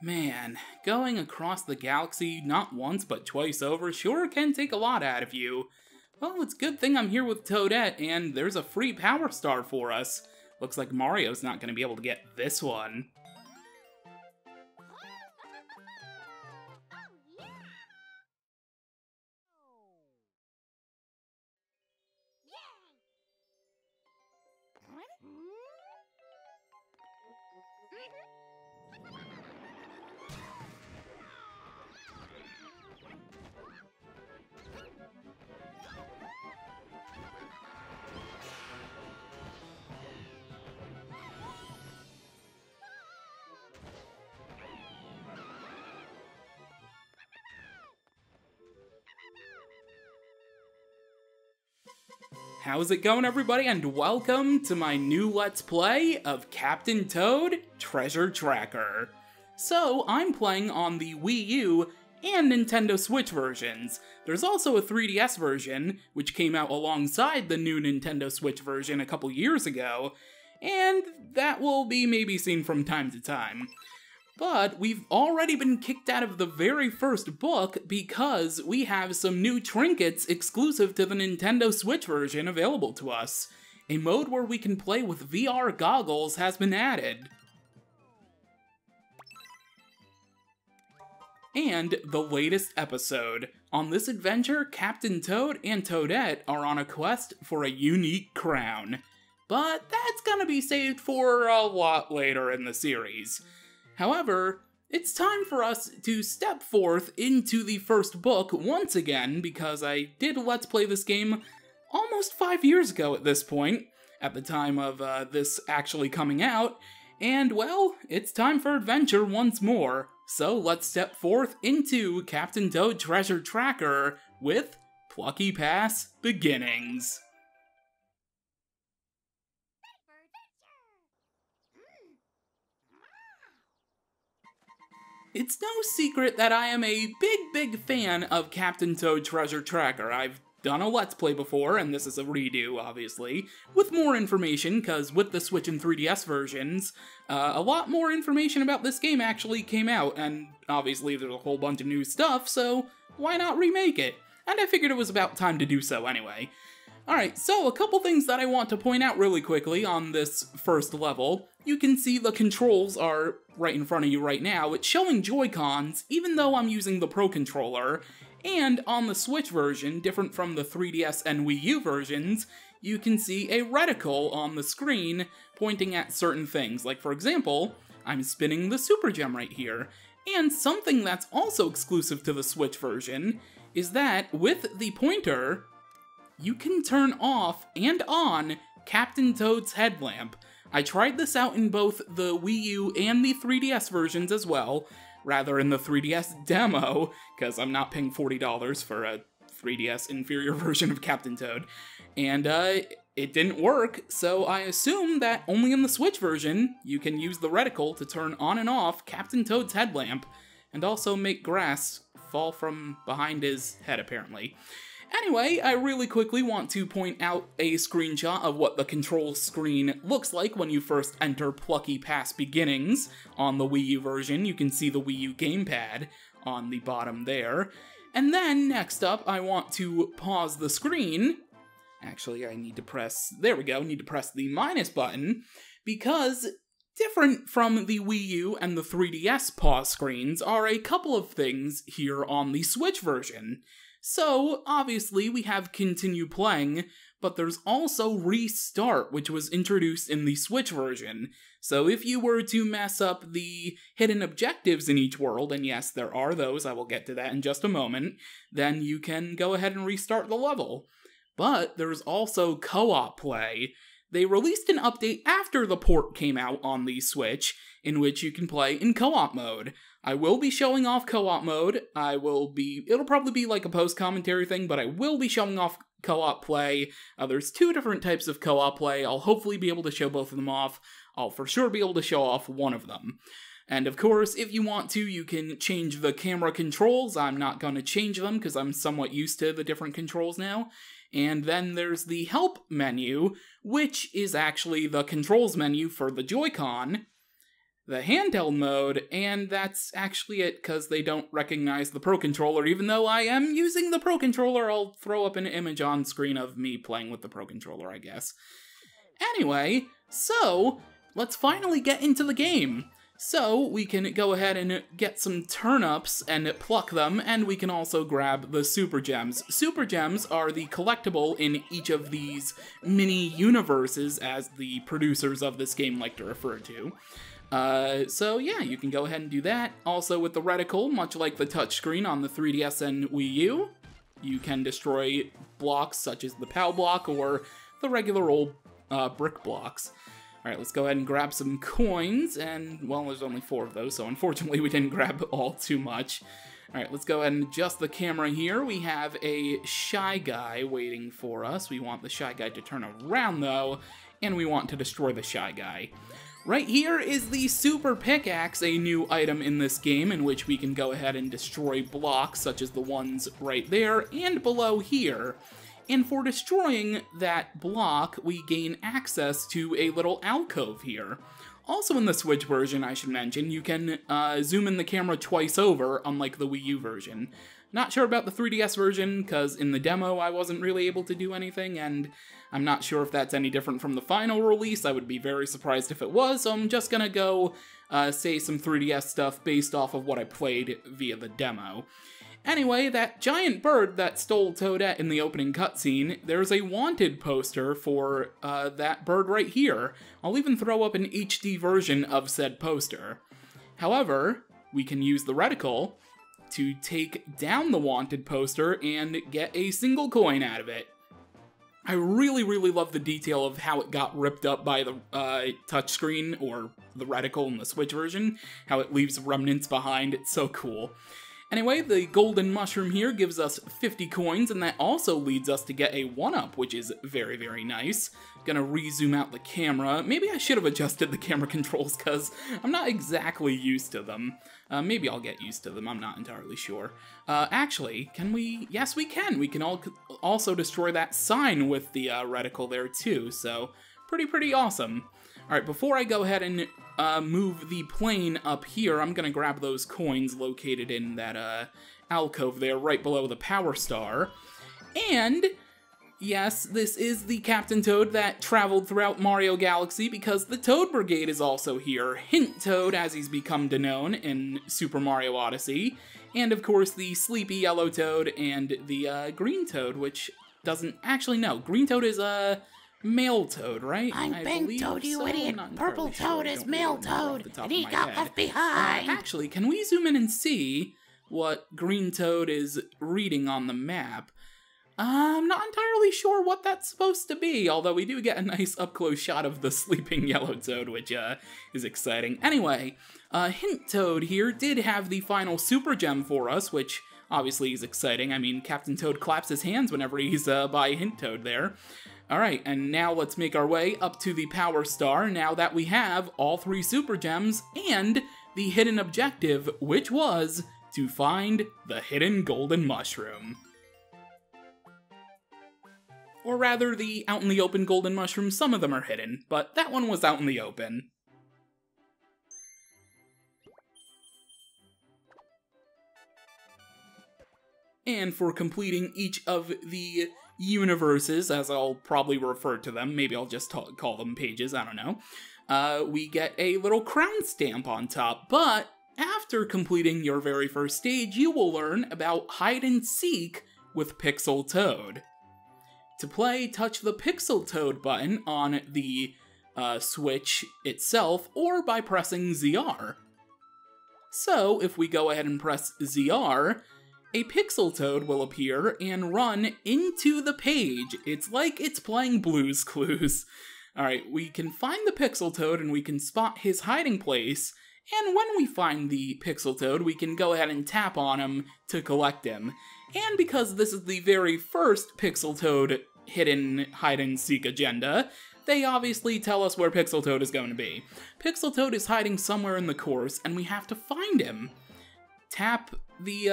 Man, going across the galaxy not once but twice over sure can take a lot out of you. Well, it's a good thing I'm here with Toadette, and there's a free power star for us. Looks like Mario's not going to be able to get this one. How's it going, everybody, and welcome to my new Let's Play of Captain Toad: Treasure Tracker. So, I'm playing on the Wii U and Nintendo Switch versions. There's also a 3DS version, which came out alongside the new Nintendo Switch version a couple years ago, and that will be maybe seen from time to time. But we've already been kicked out of the very first book because we have some new trinkets exclusive to the Nintendo Switch version available to us. A mode where we can play with VR goggles has been added. And the latest episode. On this adventure, Captain Toad and Toadette are on a quest for a unique crown. But that's gonna be saved for a lot later in the series. However, it's time for us to step forth into the first book once again, because I did Let's Play this game almost 5 years ago at this point, at the time of this actually coming out, and well, it's time for adventure once more, so let's step forth into Captain Toad Treasure Tracker with Plucky Pass Beginnings. It's no secret that I am a big fan of Captain Toad Treasure Tracker. I've done a Let's Play before, and this is a redo, obviously, with more information, because with the Switch and 3DS versions, a lot more information about this game actually came out, and obviously there's a whole bunch of new stuff, so why not remake it? And I figured it was about time to do so anyway. Alright, so a couple things that I want to point out really quickly on this first level. You can see the controls are right in front of you right now. It's showing Joy-Cons, even though I'm using the Pro Controller. And on the Switch version, different from the 3DS and Wii U versions, you can see a reticle on the screen pointing at certain things. Like, for example, I'm spinning the Super Gem right here. And something that's also exclusive to the Switch version is that with the pointer, you can turn off and on Captain Toad's headlamp. I tried this out in both the Wii U and the 3DS versions as well, rather in the 3DS demo, because I'm not paying $40 for a 3DS inferior version of Captain Toad, and it didn't work, so I assume that only in the Switch version you can use the reticle to turn on and off Captain Toad's headlamp, and also make grass fall from behind his head apparently. Anyway, I really quickly want to point out a screenshot of what the control screen looks like when you first enter Plucky Pass Beginnings. On the Wii U version, you can see the Wii U gamepad on the bottom there. And then, next up, I want to pause the screen. Actually, I need to press, there we go, need to press the minus button, because different from the Wii U and the 3DS pause screens are a couple of things here on the Switch version. So, obviously, we have Continue Playing, but there's also Restart, which was introduced in the Switch version. So if you were to mess up the hidden objectives in each world, and yes, there are those, I will get to that in just a moment, then you can go ahead and restart the level. But there's also Co-op Play. They released an update after the port came out on the Switch, in which you can play in co-op mode. I will be showing off co-op mode. It'll probably be like a post-commentary thing, but I will be showing off co-op play. There's two different types of co-op play. I'll hopefully be able to show both of them off. I'll for sure be able to show off one of them. And of course, if you want to, you can change the camera controls. I'm not going to change them because I'm somewhat used to the different controls now. And then there's the help menu, which is actually the controls menu for the Joy-Con. the handheld mode, and that's actually it because they don't recognize the Pro Controller, even though I am using the Pro Controller. I'll throw up an image on screen of me playing with the Pro Controller, I guess. Anyway, so let's finally get into the game. So we can go ahead and get some turnips and pluck them, and we can also grab the Super Gems. Super Gems are the collectible in each of these mini universes, as the producers of this game like to refer to. So yeah, you can go ahead and do that. Also with the reticle, much like the touchscreen on the 3DS and Wii U, you can destroy blocks such as the POW block or the regular old brick blocks. Alright, let's go ahead and grab some coins, and well, there's only 4 of those, so unfortunately we didn't grab all too much. Alright, let's go ahead and adjust the camera here. We have a Shy Guy waiting for us. We want the Shy Guy to turn around though, and we want to destroy the Shy Guy. Right here is the Super Pickaxe, a new item in this game in which we can go ahead and destroy blocks such as the ones right there and below here. And for destroying that block, we gain access to a little alcove here. Also in the Switch version, I should mention, you can zoom in the camera twice over, unlike the Wii U version. Not sure about the 3DS version, because in the demo I wasn't really able to do anything, and I'm not sure if that's any different from the final release. I would be very surprised if it was, so I'm just gonna go say some 3DS stuff based off of what I played via the demo. Anyway, that giant bird that stole Toadette in the opening cutscene, there's a wanted poster for that bird right here. I'll even throw up an HD version of said poster. However, we can use the reticle to take down the wanted poster and get a single coin out of it. I really, really love the detail of how it got ripped up by the touchscreen, or the reticle in the Switch version, how it leaves remnants behind. It's so cool. Anyway, the golden mushroom here gives us 50 coins, and that also leads us to get a 1-up, which is very, very nice. Gonna re-zoom out the camera. Maybe I should have adjusted the camera controls, because I'm not exactly used to them. Maybe I'll get used to them, I'm not entirely sure. Actually, can we? Yes, we can! We can also destroy that sign with the reticle there, too, so pretty awesome. Alright, before I go ahead and move the plane up here, I'm gonna grab those coins located in that alcove there, right below the Power Star. And yes, this is the Captain Toad that traveled throughout Mario Galaxy, because the Toad Brigade is also here. Hint Toad, as he's become known in Super Mario Odyssey. And of course the sleepy yellow Toad and the green Toad, which doesn't actually know. Green Toad is a male Toad, right? I'm Pink Toad, you idiot. Purple Toad is male Toad, and he got left behind. Actually, can we zoom in and see what Green Toad is reading on the map? I'm not entirely sure what that's supposed to be, although we do get a nice up-close shot of the sleeping yellow Toad, which is exciting. Anyway, Hint Toad here did have the final Super Gem for us, which obviously is exciting. I mean, Captain Toad claps his hands whenever he's by Hint Toad there. Alright, and now let's make our way up to the Power Star, now that we have all 3 Super Gems and the hidden objective, which was to find the hidden golden mushroom. Or rather, the out-in-the-open golden mushrooms. Some of them are hidden, but that one was out in the open. And for completing each of the universes, as I'll probably refer to them, maybe I'll just call them pages, I don't know, we get a little crown stamp on top. But after completing your very first stage, you will learn about hide and seek with Pixel Toad. To play, touch the Pixel Toad button on the Switch itself, or by pressing ZR. So if we go ahead and press ZR, a Pixel Toad will appear and run into the page. It's like it's playing Blue's Clues. Alright, we can find the Pixel Toad and we can spot his hiding place, and when we find the Pixel Toad, we can go ahead and tap on him to collect him. And because this is the very first Pixel Toad hidden hide-and-seek agenda, they obviously tell us where Pixel Toad is going to be. Pixel Toad is hiding somewhere in the course, and we have to find him. tap the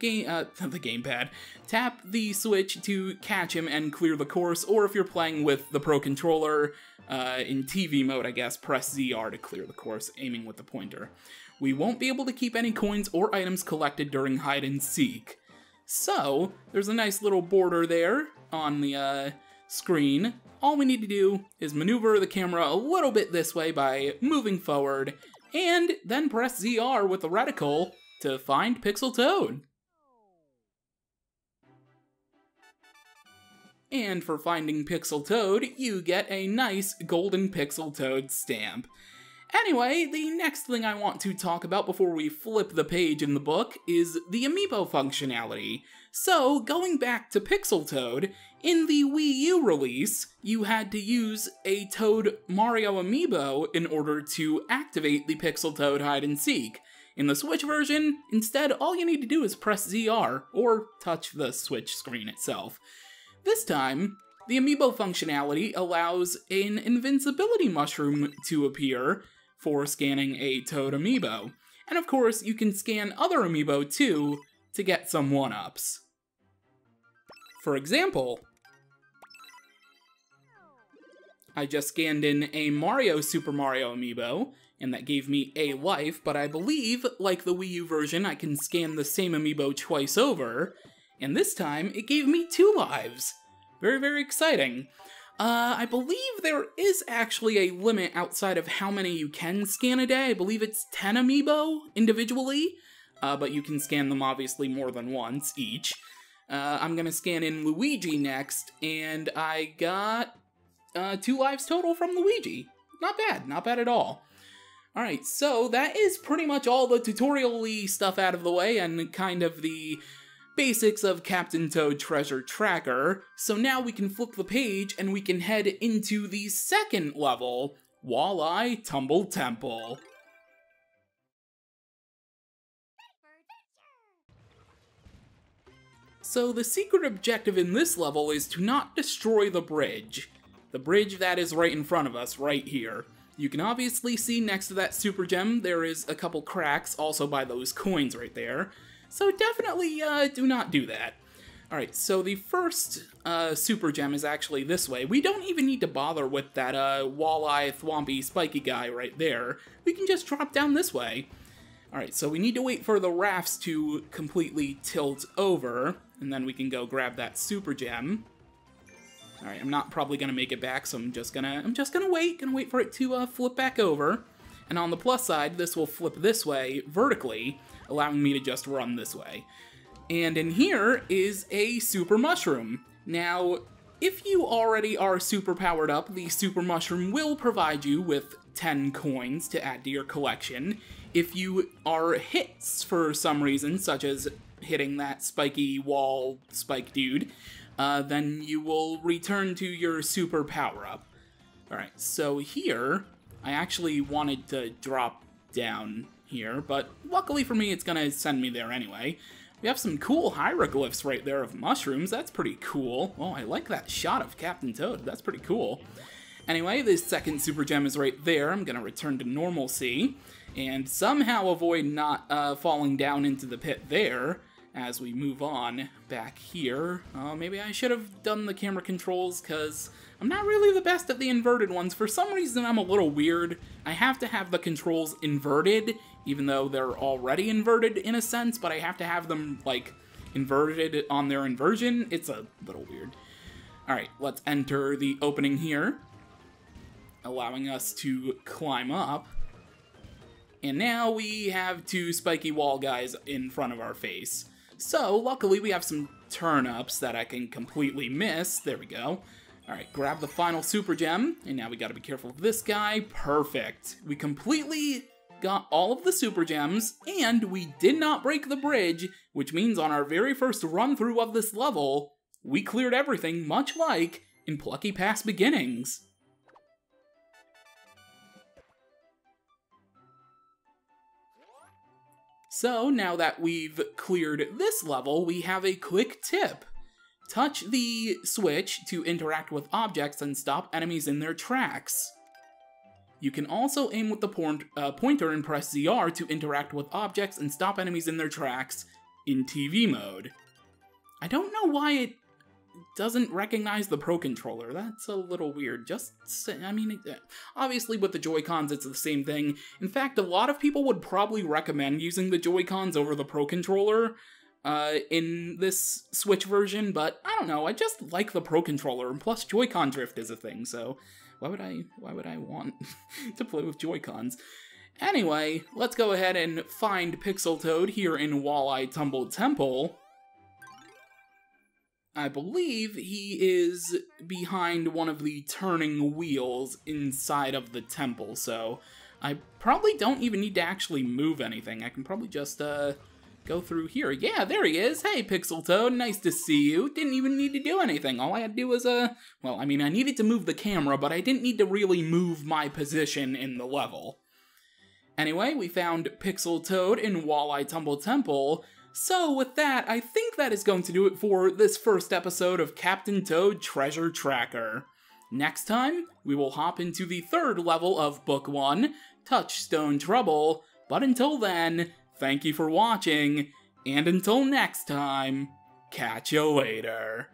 gamepad. Tap the Switch to catch him and clear the course, or if you're playing with the Pro Controller in TV mode, I guess, press ZR to clear the course, aiming with the pointer. We won't be able to keep any coins or items collected during hide and seek. So, there's a nice little border there on the screen. All we need to do is maneuver the camera a little bit this way by moving forward, and then press ZR with the reticle to find Pixel Toad. And for finding Pixel Toad, you get a nice golden Pixel Toad stamp. Anyway, the next thing I want to talk about before we flip the page in the book is the Amiibo functionality. So, going back to Pixel Toad, in the Wii U release, you had to use a Toad Mario Amiibo in order to activate the Pixel Toad hide and seek. In the Switch version, instead, all you need to do is press ZR, or touch the Switch screen itself. This time, the Amiibo functionality allows an invincibility mushroom to appear for scanning a Toad Amiibo. And of course, you can scan other Amiibo too to get some 1-ups. For example, I just scanned in a Super Mario Amiibo, and that gave me a life, but I believe, like the Wii U version, I can scan the same Amiibo twice over, and this time it gave me 2 lives. Very, very exciting. I believe there is actually a limit outside of how many you can scan a day. I believe it's 10 Amiibo individually, but you can scan them obviously more than once each. I'm gonna scan in Luigi next, and I got 2 lives total from Luigi. Not bad at all. Alright, so that is pretty much all the tutorial-y stuff out of the way and kind of the basics of Captain Toad Treasure Tracker. So now we can flip the page and we can head into the second level, Walleye Tumble Temple. So the secret objective in this level is to not destroy the bridge. The bridge that is right in front of us, right here. You can obviously see next to that Super Gem, there is a couple cracks also by those coins right there. So definitely do not do that. Alright, so the first Super Gem is actually this way. We don't even need to bother with that walleye, thwompy, spiky guy right there. We can just drop down this way. Alright, so we need to wait for the rafts to completely tilt over, and then we can go grab that Super Gem. Alright, I'm not probably gonna make it back, so I'm just gonna wait. Gonna wait for it to flip back over. And on the plus side, this will flip this way vertically, allowing me to just run this way. And in here is a super mushroom. Now, if you already are super powered up, the super mushroom will provide you with 10 coins to add to your collection. If you are hit for some reason, such as hitting that spiky wall spike dude, then you will return to your super power-up. Alright, so here, I actually wanted to drop down here, but luckily for me, it's gonna send me there anyway. We have some cool hieroglyphs right there of mushrooms, that's pretty cool. Oh, I like that shot of Captain Toad, that's pretty cool. Anyway, this second Super Gem is right there. I'm gonna return to normalcy, and somehow avoid not falling down into the pit there. As we move on back here, maybe I should have done the camera controls because I'm not really the best at the inverted ones. For some reason, I'm a little weird. I have to have the controls inverted, even though they're already inverted in a sense, but I have to have them, like, inverted on their inversion. It's a little weird. Alright, let's enter the opening here, allowing us to climb up. And now we have 2 spiky wall guys in front of our face. So, luckily we have some turn-ups that I can completely miss. There we go. Alright, grab the final Super Gem, and now we gotta be careful of this guy. Perfect. We completely got all of the Super Gems, and we did not break the bridge, which means on our very first run-through of this level, we cleared everything, much like in Plucky Pass Beginnings. So, now that we've cleared this level, we have a quick tip. Touch the Switch to interact with objects and stop enemies in their tracks. You can also aim with the pointer and press ZR to interact with objects and stop enemies in their tracks in TV mode. I don't know why it doesn't recognize the Pro Controller. That's a little weird. Obviously with the Joy-Cons it's the same thing. In fact, a lot of people would probably recommend using the Joy-Cons over the Pro Controller in this Switch version, but I don't know, I just like the Pro Controller, and plus Joy-Con drift is a thing, so why would I want to play with Joy-Cons? Anyway, let's go ahead and find Pixel Toad here in Walleye Tumble Temple. I believe he is behind one of the turning wheels inside of the temple, so I probably don't even need to actually move anything. I can probably just go through here. Yeah, there he is. Hey, Pixel Toad, nice to see you. Didn't even need to do anything. All I had to do was, well, I mean, I needed to move the camera, but I didn't need to really move my position in the level. Anyway, we found Pixel Toad in Walleye Tumble Temple. So with that, I think that is going to do it for this first episode of Captain Toad Treasure Tracker. Next time, we will hop into the third level of Book 1, Touchstone Trouble, but until then, thank you for watching, and until next time, catch you later.